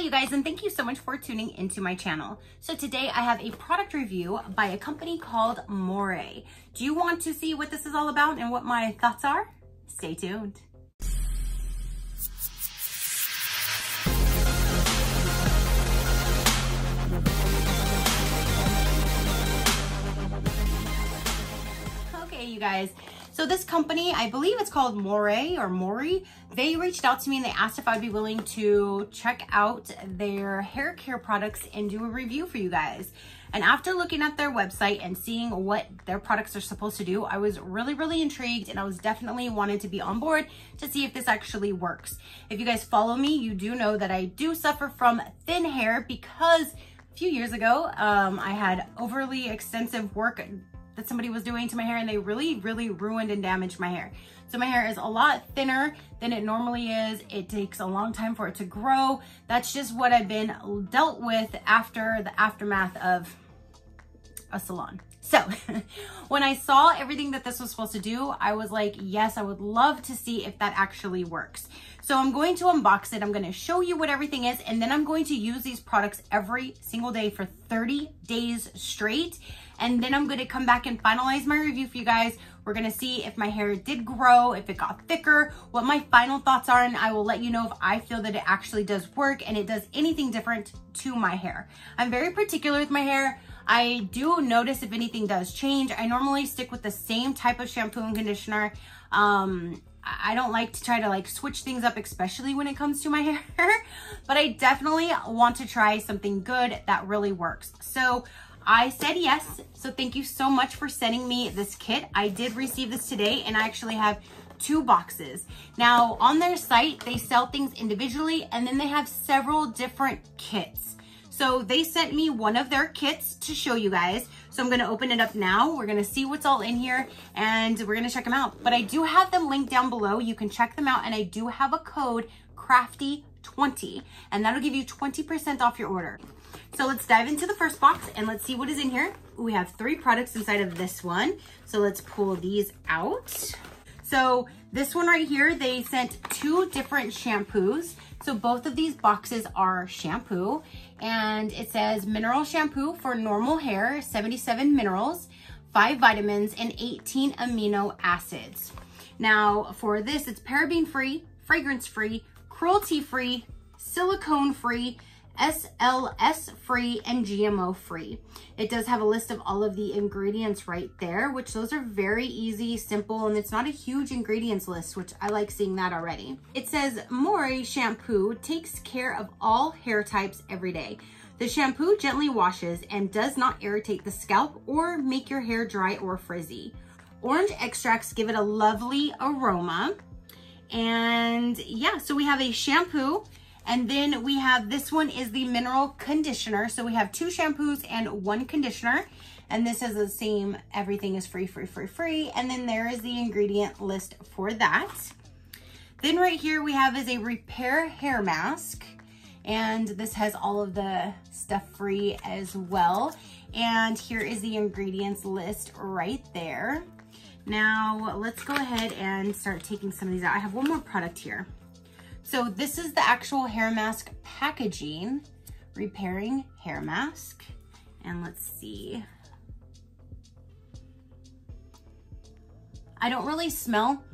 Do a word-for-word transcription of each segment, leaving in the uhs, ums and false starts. Hi you guys, and thank you so much for tuning into my channel. So today I have a product review by a company called MOERIE. Do you want to see what this is all about and what my thoughts are? Stay tuned. Okay you guys, so this company, I believe it's called MOERIE or MOERIE, they reached out to me and they asked if I'd be willing to check out their hair care products and do a review for you guys. And after looking at their website and seeing what their products are supposed to do, I was really, really intrigued, and I was definitely wanted to be on board to see if this actually works. If you guys follow me, you do know that I do suffer from thin hair because a few years ago, um, I had overly extensive work that somebody was doing to my hair, and they really really ruined and damaged my hair. So my hair is a lot thinner than it normally is. It takes a long time for it to grow. That's just what I've been dealt with after the aftermath of a salon. So when I saw everything that this was supposed to do, I was like, yes, I would love to see if that actually works. So I'm going to unbox it. I'm going to show you what everything is, and then I'm going to use these products every single day for thirty days straight. And then I'm going to come back and finalize my review for you guys. We're going to see if my hair did grow, if it got thicker, what my final thoughts are, and I will let you know if I feel that it actually does work and it does anything different to my hair. I'm very particular with my hair. I do notice if anything does change. I normally stick with the same type of shampoo and conditioner. Um, I don't like to try to like switch things up, especially when it comes to my hair, but I definitely want to try something good that really works. So I said yes. So thank you so much for sending me this kit. I did receive this today, and I actually have two boxes. Now on their site, they sell things individually, and then they have several different kits. So they sent me one of their kits to show you guys. So I'm going to open it up now. We're going to see what's all in here, and we're going to check them out. But I do have them linked down below. You can check them out, and I do have a code, crafty twenty, and that'll give you twenty percent off your order. So let's dive into the first box and let's see what is in here. We have three products inside of this one. So let's pull these out. So this one right here, they sent two different shampoos. So both of these boxes are shampoo, and it says mineral shampoo for normal hair, seventy-seven minerals, five vitamins, and eighteen amino acids. Now for this, it's paraben free, fragrance free, cruelty free, silicone free, S L S free, and G M O free. It does have a list of all of the ingredients right there, which those are very easy, simple, and it's not a huge ingredients list, which I like seeing that already. It says MOERIE shampoo takes care of all hair types every day. The shampoo gently washes and does not irritate the scalp or make your hair dry or frizzy. Orange extracts give it a lovely aroma. And yeah, so we have a shampoo. And then we have, this one is the mineral conditioner. So we have two shampoos and one conditioner. And this is the same, everything is free, free, free, free. And then there is the ingredient list for that. Then right here we have is a repair hair mask. And this has all of the stuff free as well. And here is the ingredients list right there. Now let's go ahead and start taking some of these out. I have one more product here. So this is the actual hair mask packaging, repairing hair mask. And let's see. I don't really smell,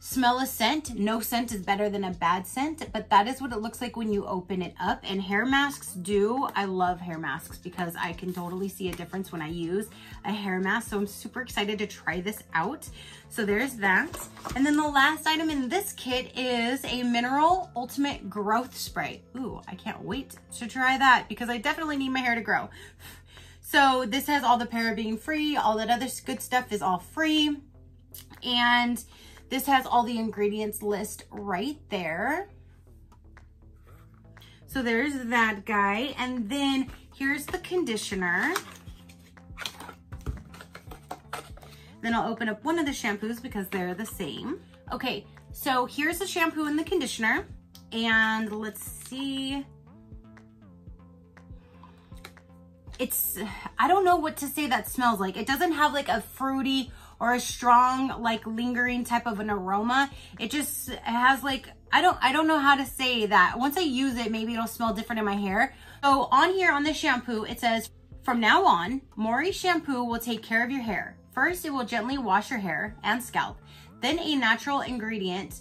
smell a scent. No scent is better than a bad scent, but that is what it looks like when you open it up. And hair masks do, I love hair masks because I can totally see a difference when I use a hair mask. So I'm super excited to try this out. So there's that. And then the last item in this kit is a mineral ultimate growth spray. Ooh, I can't wait to try that because I definitely need my hair to grow. So this has all the paraben free, all that other good stuff is all free. And this has all the ingredients list right there. So there's that guy. And then here's the conditioner. Then I'll open up one of the shampoos because they're the same. Okay, so here's the shampoo and the conditioner. And let's see. It's, I don't know what to say that smells like. It doesn't have like a fruity or a strong, like lingering type of an aroma. It just has like I don't, I don't know how to say that. Once I use it, maybe it'll smell different in my hair. So on here on this shampoo, it says, from now on, MOERIE shampoo will take care of your hair. First, it will gently wash your hair and scalp. Then a natural ingredient,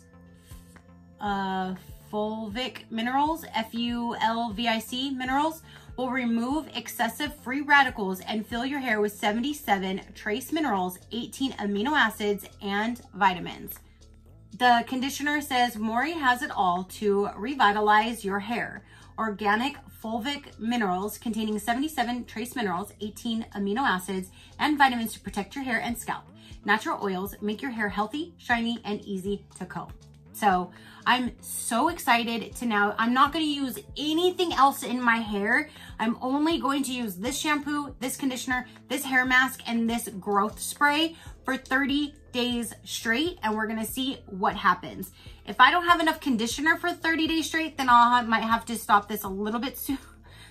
uh, Fulvic minerals, F U L V I C minerals, will remove excessive free radicals and fill your hair with seventy-seven trace minerals, eighteen amino acids, and vitamins. The conditioner says MOERIE has it all to revitalize your hair. Organic fulvic minerals containing seventy-seven trace minerals, eighteen amino acids, and vitamins to protect your hair and scalp. Natural oils make your hair healthy, shiny, and easy to comb. So I'm so excited to now, I'm not gonna use anything else in my hair. I'm only going to use this shampoo, this conditioner, this hair mask, and this growth spray for thirty days straight, and we're gonna see what happens. If I don't have enough conditioner for thirty days straight, then I'll have, might have to stop this a little bit soon,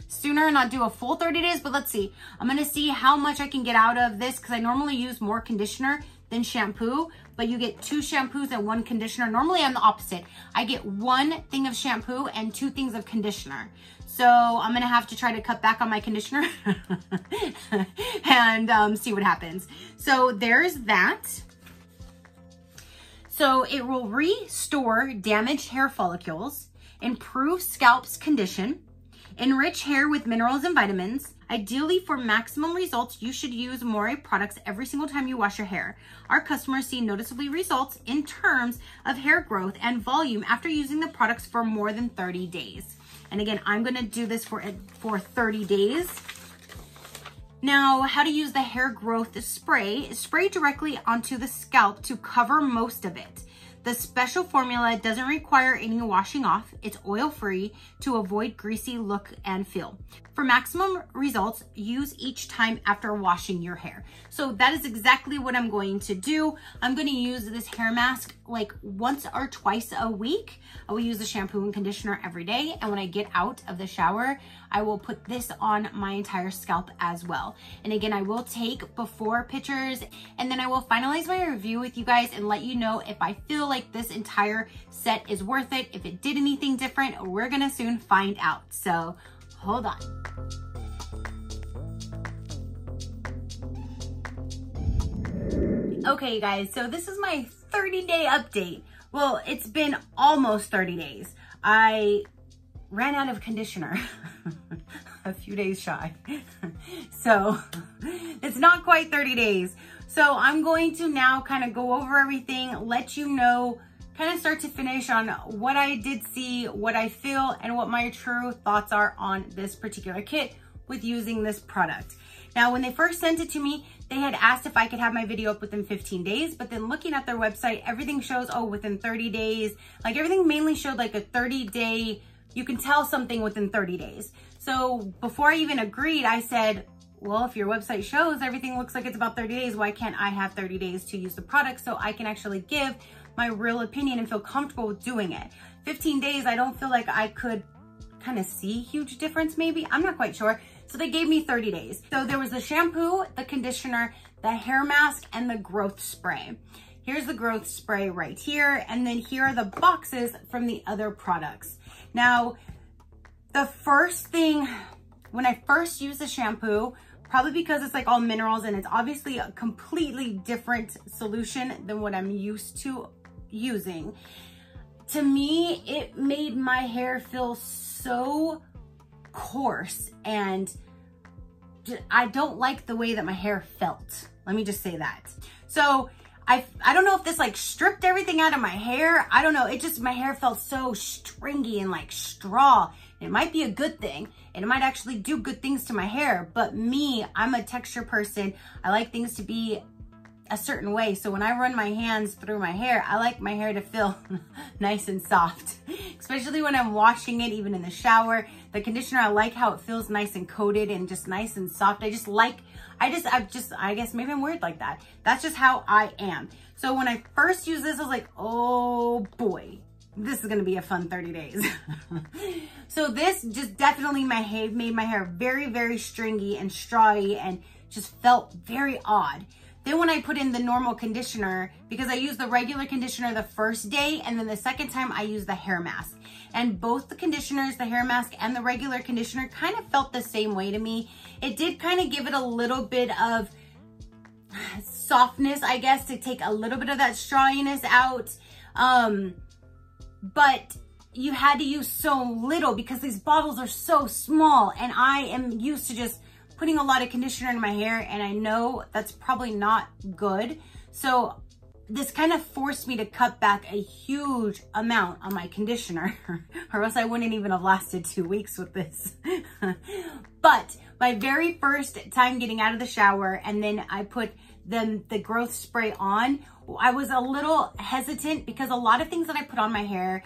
sooner and not do a full thirty days, but let's see. I'm gonna see how much I can get out of this because I normally use more conditioner than shampoo, but you get two shampoos and one conditioner. Normally I'm the opposite. I get one thing of shampoo and two things of conditioner. So I'm gonna have to try to cut back on my conditioner and um, see what happens. So there's that. So it will restore damaged hair follicles, improve scalp's condition, enrich hair with minerals and vitamins. Ideally, for maximum results, you should use MOERIE products every single time you wash your hair. Our customers see noticeably results in terms of hair growth and volume after using the products for more than thirty days. And again, I'm gonna do this for, for thirty days. Now, how to use the hair growth spray. Spray directly onto the scalp to cover most of it. The special formula doesn't require any washing off. It's oil-free to avoid greasy look and feel. For maximum results, use each time after washing your hair. So that is exactly what I'm going to do. I'm gonna use this hair mask like once or twice a week. I will use the shampoo and conditioner every day. And when I get out of the shower, I will put this on my entire scalp as well. And again, I will take before pictures and then I will finalize my review with you guys and let you know if I feel like Like this entire set is worth it. If it did anything different, we're gonna soon find out. So hold on. Okay, you guys, so this is my thirty day update. Well, it's been almost thirty days. I ran out of conditioner a few days shy. So it's not quite thirty days. So I'm going to now kind of go over everything, let you know, kind of start to finish on what I did see, what I feel, and what my true thoughts are on this particular kit with using this product. Now, when they first sent it to me, they had asked if I could have my video up within fifteen days, but then looking at their website, everything shows, oh, within thirty days, like everything mainly showed like a thirty day, you can tell something within thirty days. So before I even agreed, I said, well, if your website shows everything looks like it's about thirty days, why can't I have thirty days to use the product so I can actually give my real opinion and feel comfortable with doing it? fifteen days, I don't feel like I could kind of see huge difference maybe. I'm not quite sure. So they gave me thirty days. So there was the shampoo, the conditioner, the hair mask, and the growth spray. Here's the growth spray right here. And then here are the boxes from the other products. Now, the first thing, when I first used the shampoo, probably because it's like all minerals and it's obviously a completely different solution than what I'm used to using. To me, it made my hair feel so coarse and I don't like the way that my hair felt. Let me just say that. So I, I don't know if this like stripped everything out of my hair. I don't know. It just, my hair felt so stringy and like straw. It might be a good thing and it might actually do good things to my hair, but me, I'm a texture person. I like things to be a certain way. So when I run my hands through my hair, I like my hair to feel nice and soft, especially when I'm washing it, even in the shower. The conditioner, I like how it feels nice and coated and just nice and soft. I just like, I just, I just, I guess maybe I'm weird like that. That's just how I am. So when I first used this, I was like, oh boy, this is gonna be a fun thirty days. So this just definitely my hair, made my hair very, very stringy and strawy and just felt very odd. Then when I put in the normal conditioner, because I use the regular conditioner the first day, and then the second time I use the hair mask. And both the conditioners, the hair mask and the regular conditioner, kind of felt the same way to me. It did kind of give it a little bit of softness, I guess, to take a little bit of that strawiness out. Um, but you had to use so little because these bottles are so small, and I am used to just putting a lot of conditioner in my hair, and I know that's probably not good. So this kind of forced me to cut back a huge amount on my conditioner or else I wouldn't even have lasted two weeks with this. But my very first time getting out of the shower, and then I put the, the growth spray on, I was a little hesitant because a lot of things that I put on my hair,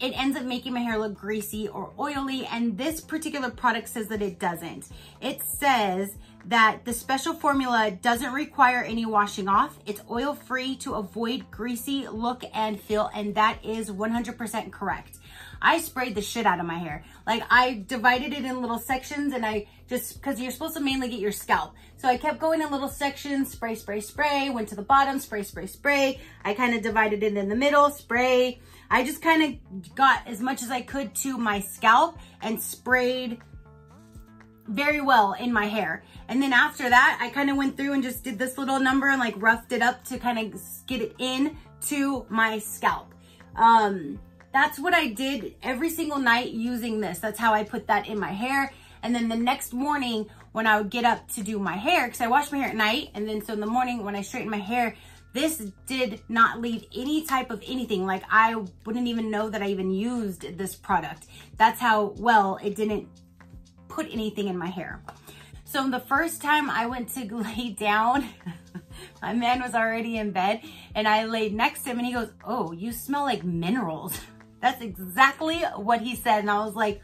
it ends up making my hair look greasy or oily, and this particular product says that it doesn't. It says that the special formula doesn't require any washing off. It's oil-free to avoid greasy look and feel, and that is one hundred percent correct. I sprayed the shit out of my hair. Like, I divided it in little sections, and I just, because you're supposed to mainly get your scalp. So I kept going in little sections, spray, spray, spray, went to the bottom, spray, spray, spray. I kind of divided it in the middle, spray. I just kind of got as much as I could to my scalp and sprayed very well in my hair. And then after that, I kind of went through and just did this little number and like roughed it up to kind of get it in to my scalp. Um, that's what I did every single night using this. That's how I put that in my hair. And then the next morning when I would get up to do my hair, because I wash my hair at night, and then so in the morning when I straighten my hair, this did not leave any type of anything. Like, I wouldn't even know that I even used this product. That's how well it didn't put anything in my hair. So the first time I went to lay down, my man was already in bed, and I laid next to him, and he goes, "Oh, you smell like minerals." That's exactly what he said. And I was like,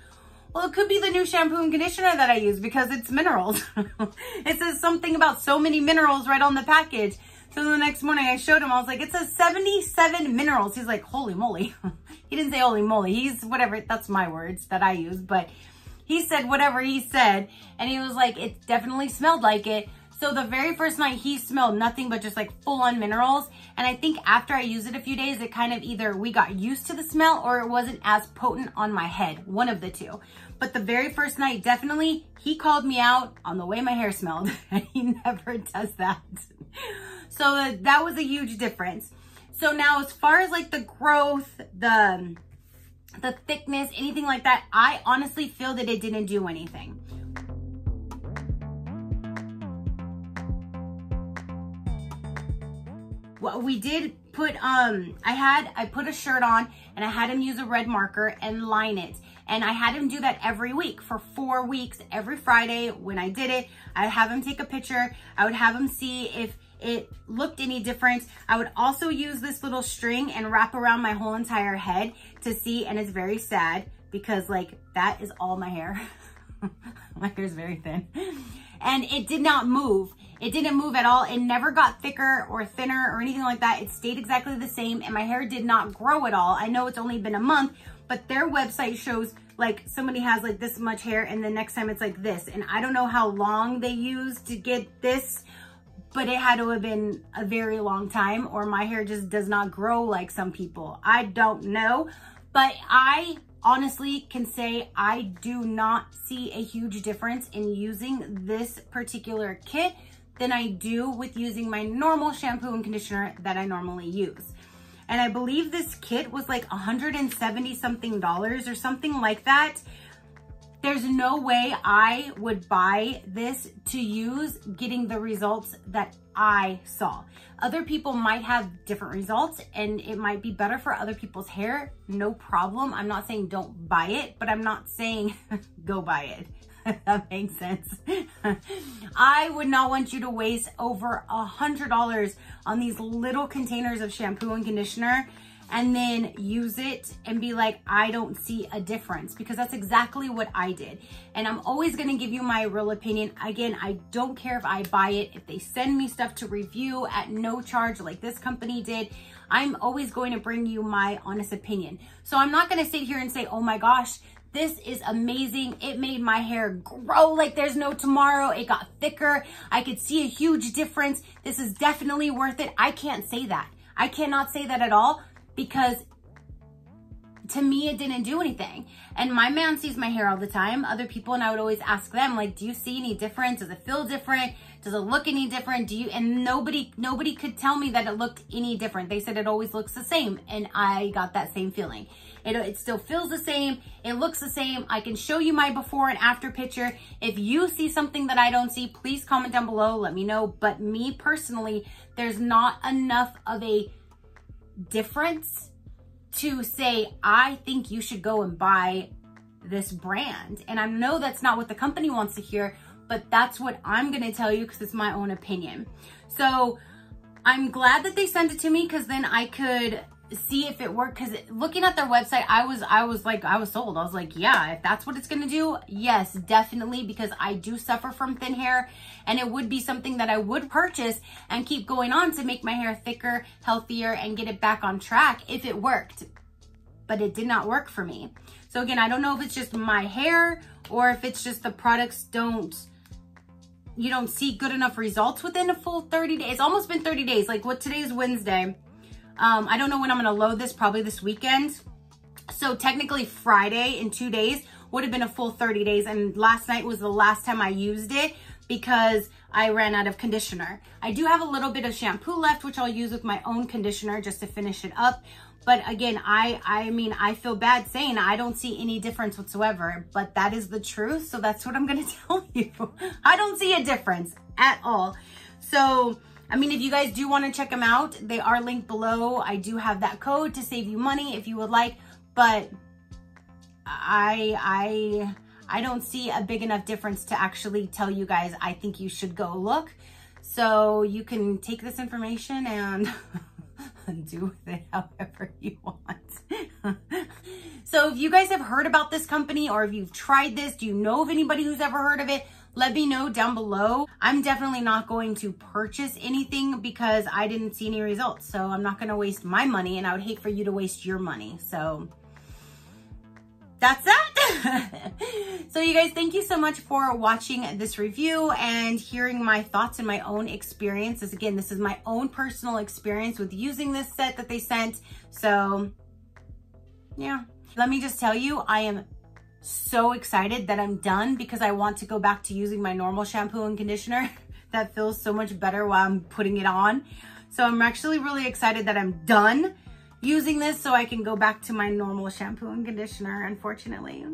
well, it could be the new shampoo and conditioner that I use because it's minerals. It says something about so many minerals right on the package. So the next morning I showed him, I was like, it says seventy-seven minerals. He's like, holy moly. He didn't say holy moly. He's whatever. That's my words that I use, but he said whatever he said. And he was like, it definitely smelled like it. So the very first night he smelled nothing but just like full on minerals. And I think after I used it a few days, it kind of either we got used to the smell or it wasn't as potent on my head, one of the two. But the very first night, definitely he called me out on the way my hair smelled. He never does that. So that was a huge difference. So now as far as like the growth, the, the thickness, anything like that, I honestly feel that it didn't do anything. Well, we did put, um, I had, I put a shirt on and I had him use a red marker and line it. And I had him do that every week for four weeks. Every Friday when I did it, I'd have him take a picture. I would have him see if it looked any different. I would also use this little string and wrap around my whole entire head to see. And it's very sad because like that is all my hair. My hair's very thin. And it did not move. It didn't move at all. It never got thicker or thinner or anything like that. It stayed exactly the same, and my hair did not grow at all. I know it's only been a month, but their website shows like somebody has like this much hair and the next time it's like this. And I don't know how long they used to get this, but it had to have been a very long time, or my hair just does not grow like some people. I don't know, but I honestly can say I do not see a huge difference in using this particular kit than I do with using my normal shampoo and conditioner that I normally use. And I believe this kit was like one hundred seventy something dollars or something like that. There's no way I would buy this to use getting the results that I saw. Other people might have different results and it might be better for other people's hair. No problem. I'm not saying don't buy it, but I'm not saying go buy it. That makes sense. I would not want you to waste over a hundred dollars on these little containers of shampoo and conditioner and then use it and be like, I don't see a difference, because that's exactly what I did. And I'm always going to give you my real opinion. Again, I don't care if I buy it. If they send me stuff to review at no charge like this company did, I'm always going to bring you my honest opinion. So I'm not going to sit here and say, oh my gosh, This is amazing. It made my hair grow like there's no tomorrow. It got thicker. I could see a huge difference. This is definitely worth it. I can't say that. I cannot say that at all, because to me, it didn't do anything. And my man sees my hair all the time, other people, and I would always ask them, like, do you see any difference? Does it feel different? Does it look any different? Do you, and nobody, nobody could tell me that it looked any different. They said it always looks the same. And I got that same feeling. It, it still feels the same. It looks the same. I can show you my before and after picture. If you see something that I don't see, please comment down below, let me know. But me personally, there's not enough of a difference to say, I think you should go and buy this brand. And I know that's not what the company wants to hear, but that's what I'm gonna tell you, because it's my own opinion. So I'm glad that they sent it to me, because then I could see if it worked. Because looking at their website, I was, I was like, I was sold. I was like, yeah, if that's what it's gonna do, yes, definitely, because I do suffer from thin hair, and it would be something that I would purchase and keep going on to make my hair thicker, healthier, and get it back on track if it worked. But it did not work for me. So again, I don't know if it's just my hair or if it's just the products don't, you don't see good enough results within a full thirty days. It's almost been thirty days. Like, what, today is Wednesday. Um, I don't know when I'm gonna load this, probably this weekend. So technically Friday in two days would have been a full thirty days. And last night was the last time I used it because I ran out of conditioner. I do have a little bit of shampoo left, which I'll use with my own conditioner just to finish it up. But again, I, I mean, I feel bad saying I don't see any difference whatsoever, but that is the truth. So that's what I'm gonna tell you. I don't see a difference at all. So, I mean, if you guys do want to check them out, they are linked below. I do have that code to save you money if you would like, but I, I, I don't see a big enough difference to actually tell you guys, I think you should go look. So you can take this information and do with it however you want. So if you guys have heard about this company, or if you've tried this, do you know of anybody who's ever heard of it? Let me know down below. I'm definitely not going to purchase anything because I didn't see any results. So I'm not gonna waste my money, and I would hate for you to waste your money. So that's that. So you guys, thank you so much for watching this review and hearing my thoughts and my own experiences. Again, this is my own personal experience with using this set that they sent. So yeah, let me just tell you, I am so excited that I'm done, because I want to go back to using my normal shampoo and conditioner that feels so much better while I'm putting it on. So I'm actually really excited that I'm done using this, so I can go back to my normal shampoo and conditioner, unfortunately.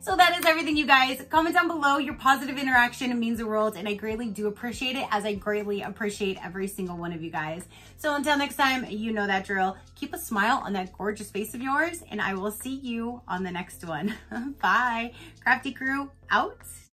So that is everything, you guys. Comment down below your positive interaction. It means the world, and I greatly do appreciate it, as I greatly appreciate every single one of you guys. So until next time, you know that drill. Keep a smile on that gorgeous face of yours, and I will see you on the next one. Bye. Crafty Crew out.